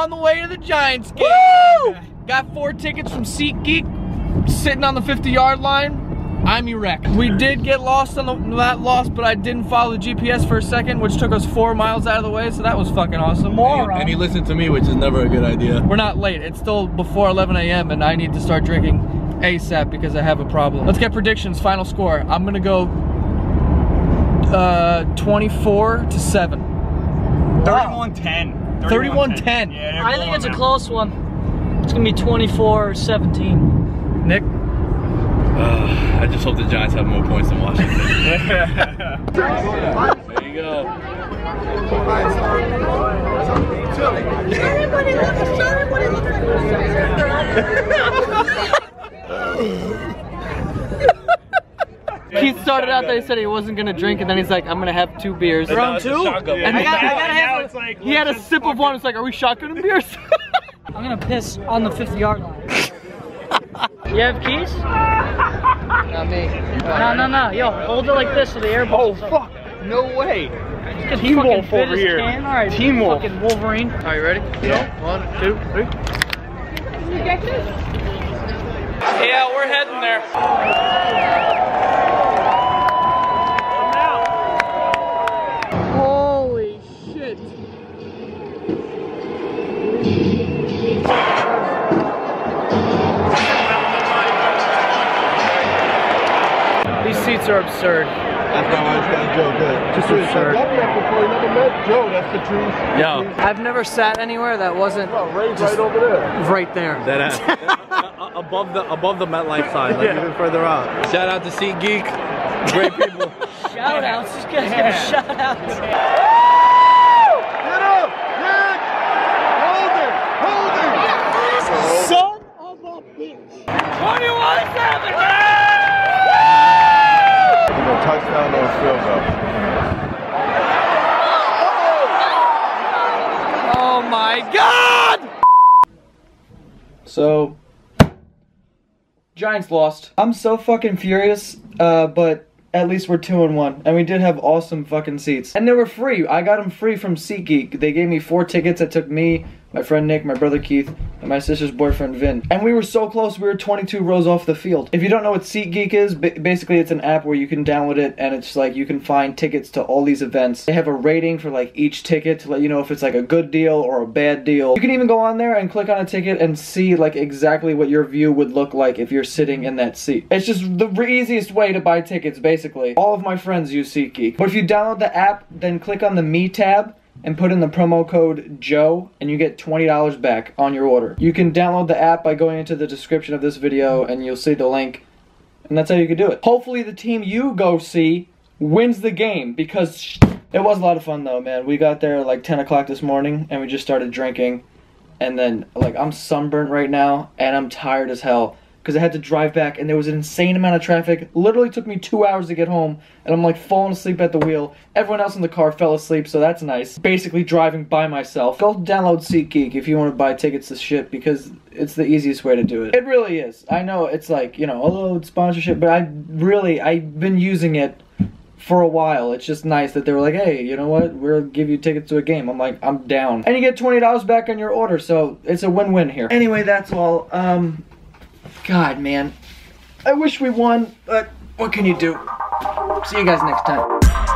on the way to the Giants game. Woo! Got 4 tickets from SeatGeek, sitting on the 50-yard line. I'm erect. We did get lost on the, not lost, but I didn't follow the GPS for a second, which took us 4 miles out of the way, so that was fucking awesome. And he listened to me, which is never a good idea. We're not late. It's still before 11 a.m. and I need to start drinking ASAP because I have a problem. Let's get predictions, final score. I'm gonna go 24-7. 31-10. 31-10. Yeah, I think it's a close one. It's gonna be 24-17. Nick? I just hope the Giants have more points than Washington. There you go. Everybody looks like Keith started out that he said he wasn't gonna drink, and then he's like, "I'm gonna have 2 beers." Round 2, and he had a sip of one. It's like, "Are we shotgunning beers?" I'm gonna piss on the 50-yard line. You have keys? Not me. No. Yo, hold it like this so the air bubbles. Oh, fuck. No way. Team Wolf over here. Right, Team Wolf. Fucking Wolverine. Are you ready? Yeah. 1, 2, 3. You get this? Yeah, we're heading there. Holy shit. Seats are absurd. Yo, I've never sat anywhere that wasn't right over there. Right there. That ass. above the MetLife sign, like even further out. Shout out to SeatGeek. Great people. Shout outs. Just guys give a shout out. Touchdown, those field goals. Oh my God! So, Giants lost. I'm so fucking furious, but at least we're 2-1, and we did have awesome fucking seats. And they were free. I got them free from SeatGeek. They gave me 4 tickets that took me, my friend Nick, my brother Keith, and my sister's boyfriend Vin. And we were so close, we were 22 rows off the field. If you don't know what SeatGeek is, basically it's an app where you can download it and it's like you can find tickets to all these events. They have a rating for like each ticket to let you know if it's like a good deal or a bad deal. You can even go on there and click on a ticket and see like exactly what your view would look like if you're sitting in that seat. It's just the easiest way to buy tickets, basically. All of my friends use SeatGeek. But if you download the app, then click on the Me tab and put in the promo code Joe and you get $20 back on your order. You can download the app by going into the description of this video and you'll see the link, and that's how you can do it. Hopefully the team you go see wins the game, because it was a lot of fun though, man. We got there at like 10 o'clock this morning and we just started drinking, and then like I'm sunburnt right now and I'm tired as hell because I had to drive back and there was an insane amount of traffic. Literally took me 2 hours to get home and I'm like falling asleep at the wheel. Everyone else in the car fell asleep, so that's nice. Basically driving by myself. Go download SeatGeek if you want to buy tickets to shit, because it's the easiest way to do it. It really is. I know it's like, you know, a little sponsorship, but I've been using it for a while. It's just nice that they were like, hey, you know what, we'll give you tickets to a game. I'm like, I'm down. And you get $20 back on your order, so it's a win-win here. Anyway, that's all. God, man. I wish we won, but what can you do? See you guys next time.